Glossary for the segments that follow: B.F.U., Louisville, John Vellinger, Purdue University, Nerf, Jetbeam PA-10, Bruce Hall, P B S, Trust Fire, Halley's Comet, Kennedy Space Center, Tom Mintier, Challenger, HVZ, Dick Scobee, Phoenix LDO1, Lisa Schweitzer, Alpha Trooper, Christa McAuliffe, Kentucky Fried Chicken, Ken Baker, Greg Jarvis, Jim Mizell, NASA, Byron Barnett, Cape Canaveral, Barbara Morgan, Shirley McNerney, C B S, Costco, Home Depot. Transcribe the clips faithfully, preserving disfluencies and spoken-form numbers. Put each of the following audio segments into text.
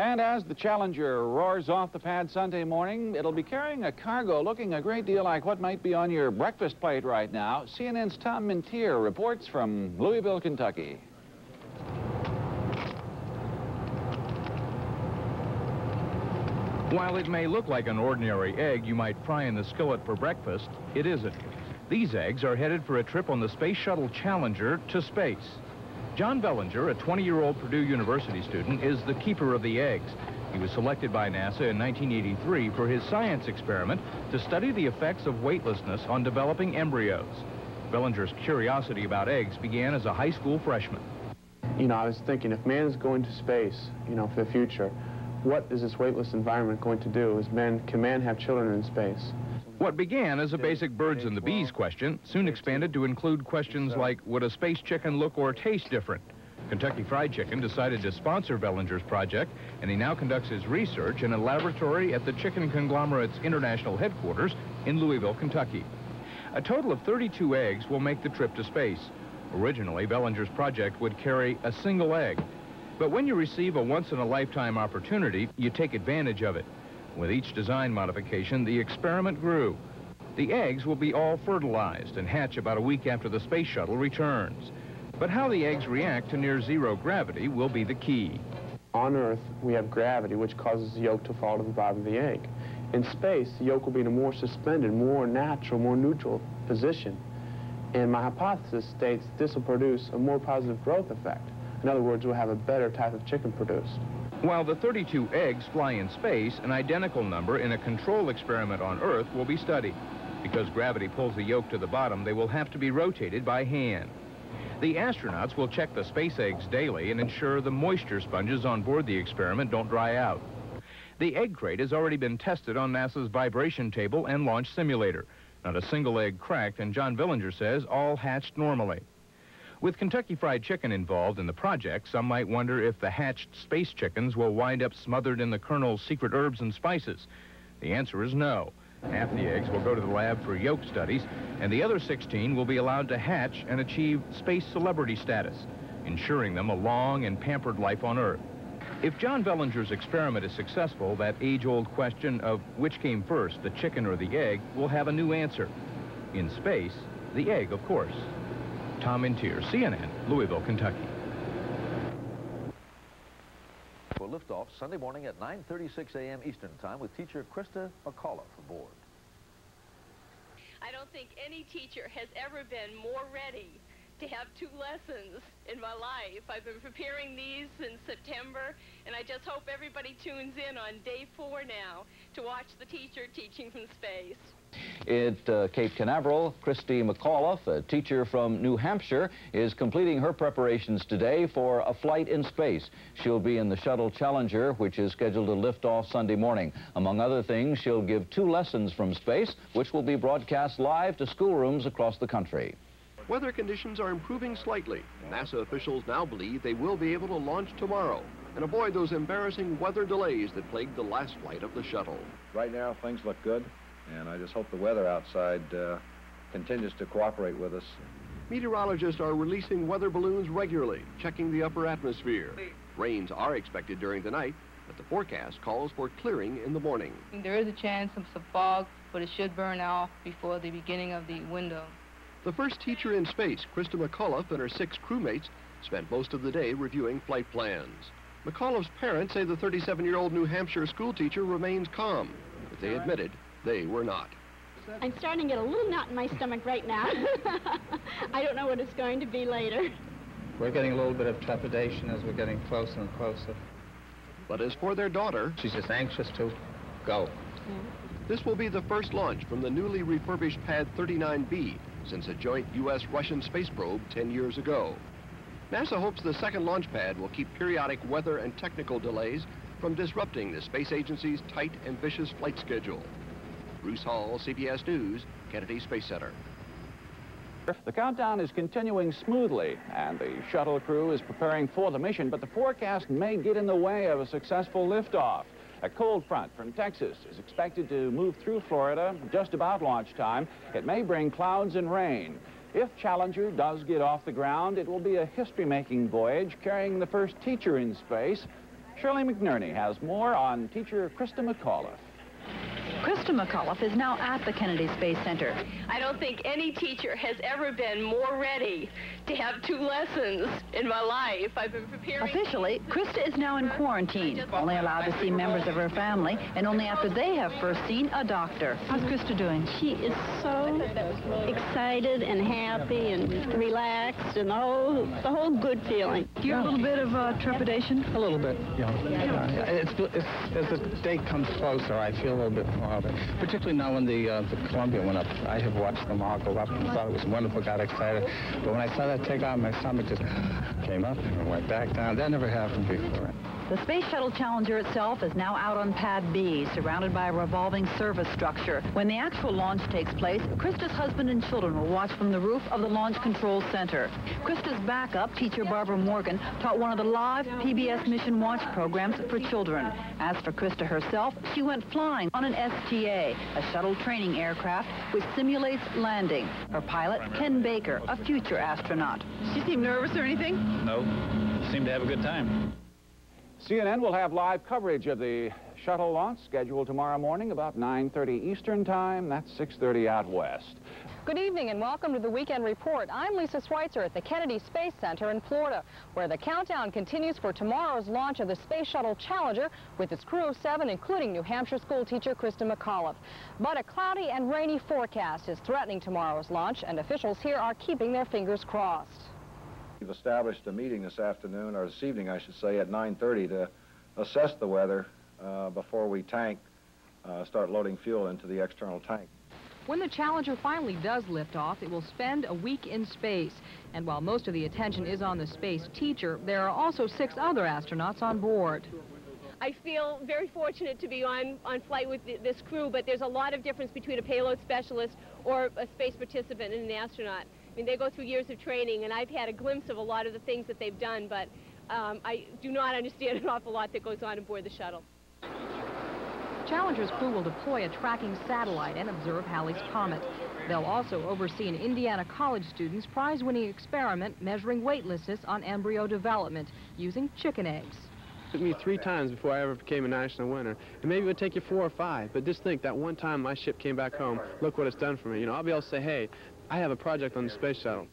And as the Challenger roars off the pad Sunday morning, it'll be carrying a cargo looking a great deal like what might be on your breakfast plate right now. C N N's Tom Mintier reports from Louisville, Kentucky. While it may look like an ordinary egg you might fry in the skillet for breakfast, it isn't. These eggs are headed for a trip on the Space Shuttle Challenger to space. John Vellinger, a twenty-year-old Purdue University student, is the keeper of the eggs. He was selected by NASA in nineteen eighty-three for his science experiment to study the effects of weightlessness on developing embryos. Vellinger's curiosity about eggs began as a high school freshman. You know, I was thinking, if man is going to space, you know, for the future, what is this weightless environment going to do? Is man, can man have children in space? What began as a basic birds and the bees question soon expanded to include questions like, would a space chicken look or taste different? Kentucky Fried Chicken decided to sponsor Vellinger's project, and he now conducts his research in a laboratory at the Chicken Conglomerate's international headquarters in Louisville, Kentucky. A total of thirty-two eggs will make the trip to space. Originally, Vellinger's project would carry a single egg. But when you receive a once-in-a-lifetime opportunity, you take advantage of it. With each design modification, the experiment grew. The eggs will be all fertilized and hatch about a week after the space shuttle returns. But how the eggs react to near-zero gravity will be the key. On Earth, we have gravity, which causes the yolk to fall to the bottom of the egg. In space, the yolk will be in a more suspended, more natural, more neutral position. And my hypothesis states this will produce a more positive growth effect. In other words, we'll have a better type of chicken produced. While the thirty-two eggs fly in space, an identical number in a control experiment on Earth will be studied. Because gravity pulls the yolk to the bottom, they will have to be rotated by hand. The astronauts will check the space eggs daily and ensure the moisture sponges on board the experiment don't dry out. The egg crate has already been tested on NASA's vibration table and launch simulator. Not a single egg cracked, and John Vellinger says all hatched normally. With Kentucky Fried Chicken involved in the project, some might wonder if the hatched space chickens will wind up smothered in the colonel's secret herbs and spices. The answer is no. Half the eggs will go to the lab for yolk studies, and the other sixteen will be allowed to hatch and achieve space celebrity status, ensuring them a long and pampered life on Earth. If John Vellinger's experiment is successful, that age-old question of which came first, the chicken or the egg, will have a new answer. In space, the egg, of course. Tom Mintier, C N N, Louisville, Kentucky. For liftoff Sunday morning at nine thirty-six a m Eastern Time with teacher Christa McAuliffe aboard. I don't think any teacher has ever been more ready to have two lessons in my life. I've been preparing these since September, and I just hope everybody tunes in on day four now to watch the teacher teaching from space. At uh, Cape Canaveral, Christa McAuliffe, a teacher from New Hampshire, is completing her preparations today for a flight in space. She'll be in the Shuttle Challenger, which is scheduled to lift off Sunday morning. Among other things, she'll give two lessons from space, which will be broadcast live to schoolrooms across the country. Weather conditions are improving slightly, and NASA officials now believe they will be able to launch tomorrow and avoid those embarrassing weather delays that plagued the last flight of the shuttle. Right now, things look good. And I just hope the weather outside uh, continues to cooperate with us. Meteorologists are releasing weather balloons regularly, checking the upper atmosphere. Rains are expected during the night, but the forecast calls for clearing in the morning. There is a chance of some fog, but it should burn off before the beginning of the window. The first teacher in space, Christa McAuliffe, and her six crewmates spent most of the day reviewing flight plans. McAuliffe's parents say the thirty-seven-year-old New Hampshire school teacher remains calm, but they admitted they were not. I'm starting to get a little knot in my stomach right now. I don't know what it's going to be later. We're getting a little bit of trepidation as we're getting closer and closer. But as for their daughter, she's just anxious to go. Yeah. This will be the first launch from the newly refurbished Pad thirty-nine B since a joint U S Russian space probe ten years ago. NASA hopes the second launch pad will keep periodic weather and technical delays from disrupting the space agency's tight, ambitious flight schedule. Bruce Hall, C B S News, Kennedy Space Center. The countdown is continuing smoothly, and the shuttle crew is preparing for the mission, but the forecast may get in the way of a successful liftoff. A cold front from Texas is expected to move through Florida just about launch time. It may bring clouds and rain. If Challenger does get off the ground, it will be a history-making voyage carrying the first teacher in space. Shirley McNerney has more on teacher Christa McAuliffe. Christa McAuliffe is now at the Kennedy Space Center. I don't think any teacher has ever been more ready to have two lessons in my life. I've been preparing... Officially, Christa is now in quarantine, only allowed to see members of her family, and only after they have first seen a doctor. How's Christa doing? She is so excited and happy and relaxed and the whole, the whole good feeling. Do you have a little bit of uh, trepidation? A little bit, yeah. yeah. It's, it's, as the day comes closer, I feel a little bit more. Particularly now when the, uh, the Columbia went up. I have watched them all go up and thought it was wonderful, got excited. But when I saw that take off, my stomach just came up and went back down. That never happened before. The Space Shuttle Challenger itself is now out on Pad B, surrounded by a revolving service structure. When the actual launch takes place, Christa's husband and children will watch from the roof of the Launch Control Center. Christa's backup, teacher Barbara Morgan, taught one of the live P B S Mission Watch programs for children. As for Christa herself, she went flying on an S T A, a shuttle training aircraft which simulates landing. Her pilot, Ken Baker, a future astronaut. She seemed nervous or anything? No. She seemed to have a good time. C N N will have live coverage of the shuttle launch scheduled tomorrow morning about nine thirty Eastern Time. That's six thirty out west. Good evening and welcome to the Weekend Report. I'm Lisa Schweitzer at the Kennedy Space Center in Florida, where the countdown continues for tomorrow's launch of the Space Shuttle Challenger with its crew of seven, including New Hampshire school teacher Christa McAuliffe. But a cloudy and rainy forecast is threatening tomorrow's launch, and officials here are keeping their fingers crossed. We've established a meeting this afternoon, or this evening, I should say, at nine thirty to assess the weather uh, before we tank, uh, start loading fuel into the external tank. When the Challenger finally does lift off, it will spend a week in space. And while most of the attention is on the space teacher, there are also six other astronauts on board. I feel very fortunate to be on, on flight with th this crew, but there's a lot of difference between a payload specialist or a space participant and an astronaut. I mean, they go through years of training, and I've had a glimpse of a lot of the things that they've done, but um, I do not understand an awful lot that goes on aboard the shuttle. Challenger's crew will deploy a tracking satellite and observe Halley's Comet. They'll also oversee an Indiana college student's prize-winning experiment measuring weightlessness on embryo development using chicken eggs. It took me three times before I ever became a national winner, and maybe it would take you four or five, but just think that one time my ship came back home, look what it's done for me. You know, I'll be able to say, hey, I have a project on the space shuttle.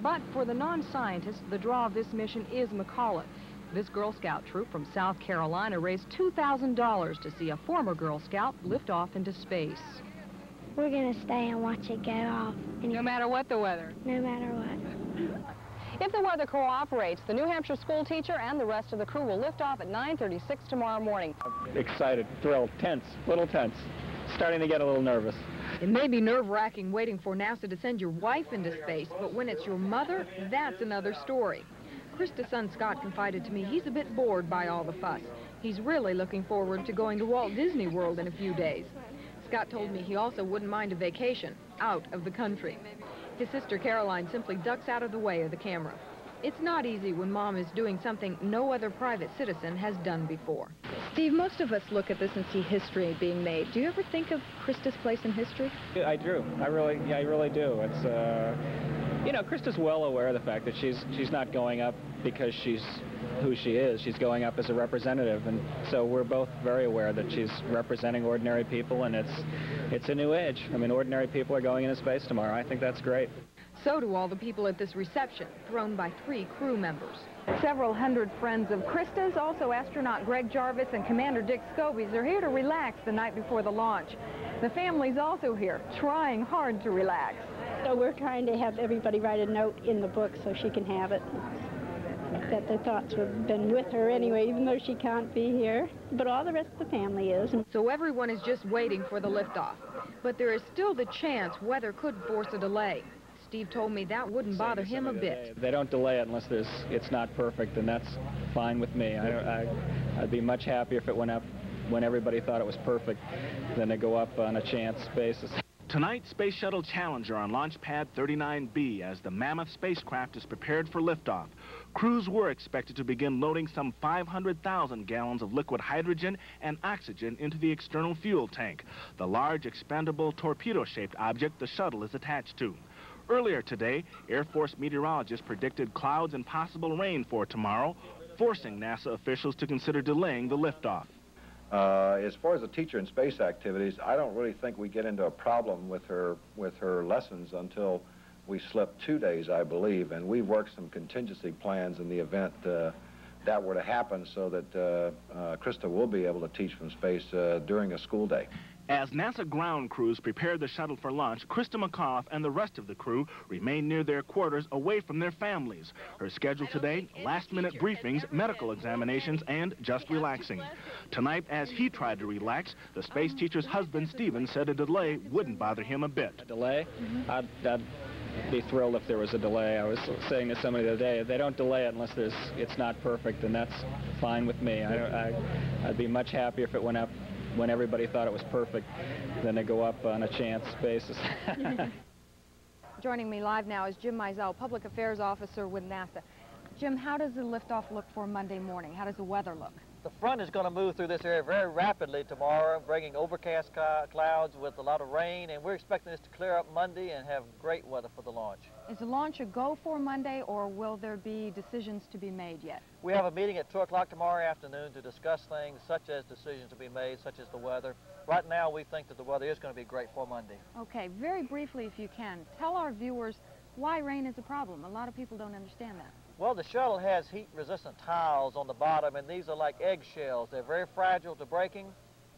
But for the non-scientists, the draw of this mission is McAuliffe. This Girl Scout troop from South Carolina raised two thousand dollars to see a former Girl Scout lift off into space. We're gonna stay and watch it go off. No matter what the weather? No matter what. If the weather cooperates, the New Hampshire school teacher and the rest of the crew will lift off at nine thirty-six tomorrow morning. Excited, thrilled, tense, little tense. Starting to get a little nervous. It may be nerve-wracking waiting for NASA to send your wife into space, but when it's your mother, that's another story. Christa's son Scott confided to me he's a bit bored by all the fuss. He's really looking forward to going to Walt Disney World in a few days. Scott told me he also wouldn't mind a vacation out of the country. His sister Caroline simply ducks out of the way of the camera. It's not easy when Mom is doing something no other private citizen has done before. Steve, most of us look at this and see history being made. Do you ever think of Christa's place in history? Yeah, I do. I really, yeah, I really do. It's, uh, you know, Christa's well aware of the fact that she's she's not going up because she's who she is. She's going up as a representative, and so we're both very aware that she's representing ordinary people, and it's it's a new age. I mean, ordinary people are going into space tomorrow. I think that's great. So do all the people at this reception, thrown by three crew members. Several hundred friends of Christa's, also astronaut Greg Jarvis and Commander Dick Scobee, are here to relax the night before the launch. The family's also here, trying hard to relax. So we're trying to have everybody write a note in the book so she can have it. That the thoughts have been with her anyway, even though she can't be here. But all the rest of the family is. So everyone is just waiting for the liftoff. But there is still the chance weather could force a delay. Steve told me that wouldn't bother him a bit. They don't delay it unless there's, it's not perfect, and that's fine with me. I, I, I'd be much happier if it went up when everybody thought it was perfect than to go up on a chance basis. Tonight, Space Shuttle Challenger on Launch Pad thirty-nine B as the mammoth spacecraft is prepared for liftoff. Crews were expected to begin loading some five hundred thousand gallons of liquid hydrogen and oxygen into the external fuel tank, the large expandable torpedo-shaped object the shuttle is attached to. Earlier today, Air Force meteorologists predicted clouds and possible rain for tomorrow, forcing NASA officials to consider delaying the liftoff. Uh, as far as the teacher in space activities, I don't really think we get into a problem with her with her lessons until we slept two days, I believe, and we worked some contingency plans in the event uh, that were to happen so that uh, uh, Christa will be able to teach from space uh, during a school day. As NASA ground crews prepared the shuttle for launch, Christa McAuliffe and the rest of the crew remained near their quarters away from their families. Her schedule today, last-minute briefings, medical examinations, and just relaxing. Tonight, as he tried to relax, the space teacher's husband, Stephen, said a delay wouldn't bother him a bit. A delay? Mm-hmm. I'd, I'd be thrilled if there was a delay. I was saying to somebody the other day, if they don't delay it unless there's, it's not perfect, and that's fine with me. I don't, I, I'd be much happier if it went up when everybody thought it was perfect, then they go up on a chance basis. Joining me live now is Jim Mizell, Public Affairs Officer with NASA. Jim, how does the liftoff look for Monday morning? How does the weather look? The front is going to move through this area very rapidly tomorrow, bringing overcast clouds with a lot of rain, and we're expecting this to clear up Monday and have great weather for the launch. Is the launch a go for Monday, or will there be decisions to be made yet? We have a meeting at two o'clock tomorrow afternoon to discuss things such as decisions to be made, such as the weather. Right now, we think that the weather is going to be great for Monday. Okay, very briefly, if you can, tell our viewers why rain is a problem. A lot of people don't understand that. Well, the shuttle has heat-resistant tiles on the bottom, and these are like eggshells. They're very fragile to breaking,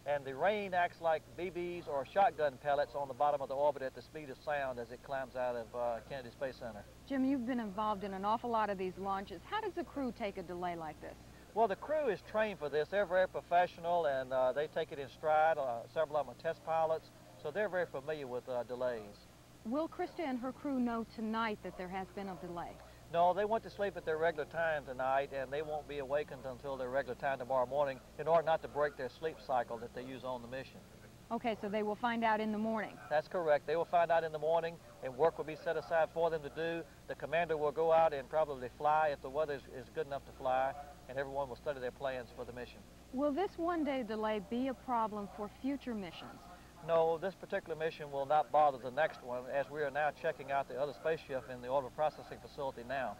and the rain acts like B Bs or shotgun pellets on the bottom of the orbit at the speed of sound as it climbs out of uh, Kennedy Space Center. Jim, you've been involved in an awful lot of these launches. How does the crew take a delay like this? Well, the crew is trained for this. They're very professional, and uh, they take it in stride. Uh, several of them are test pilots, so they're very familiar with uh, delays. Will Christa and her crew know tonight that there has been a delay? No, they want to sleep at their regular time tonight, and they won't be awakened until their regular time tomorrow morning in order not to break their sleep cycle that they use on the mission. Okay, so they will find out in the morning? That's correct. They will find out in the morning, and work will be set aside for them to do. The commander will go out and probably fly if the weather is, is good enough to fly, and everyone will study their plans for the mission. Will this one-day delay be a problem for future missions? No, this particular mission will not bother the next one, as we are now checking out the other spaceship in the orbital processing facility now.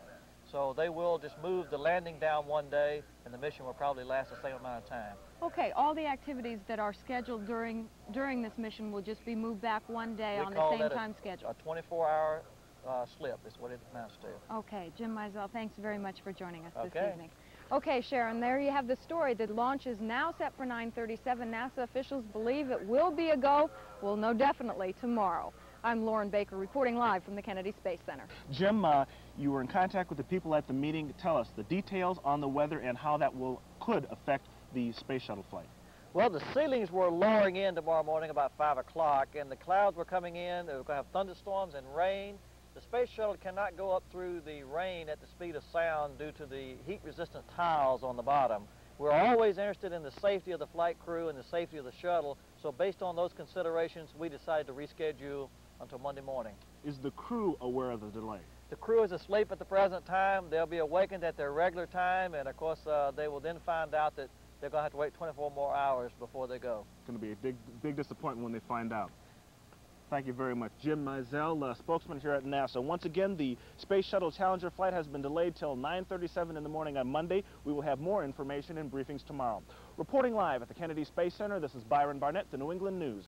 So they will just move the landing down one day, and the mission will probably last the same amount of time. Okay, all the activities that are scheduled during during this mission will just be moved back one day on the same time schedule. A twenty-four hour uh, slip is what it amounts to. Okay, Jim Mizell, thanks very much for joining us this evening. Okay, Sharon, there you have the story. The launch is now set for nine thirty-seven. NASA officials believe it will be a go. We'll know definitely tomorrow. I'm Lauren Baker, reporting live from the Kennedy Space Center. Jim, uh, you were in contact with the people at the meeting. Tell us the details on the weather and how that will could affect the space shuttle flight. Well, the ceilings were lowering in tomorrow morning about five o'clock, and the clouds were coming in. They were going to have thunderstorms and rain. The space shuttle cannot go up through the rain at the speed of sound due to the heat-resistant tiles on the bottom. We're always interested in the safety of the flight crew and the safety of the shuttle, so based on those considerations, we decided to reschedule until Monday morning. Is the crew aware of the delay? The crew is asleep at the present time. They'll be awakened at their regular time, and of course, uh, they will then find out that they're going to have to wait twenty-four more hours before they go. It's going to be a big, big disappointment when they find out. Thank you very much. Jim Mizell, uh, spokesman here at NASA. Once again, the Space Shuttle Challenger flight has been delayed till nine thirty-seven in the morning on Monday. We will have more information in briefings tomorrow. Reporting live at the Kennedy Space Center, this is Byron Barnett, the New England News.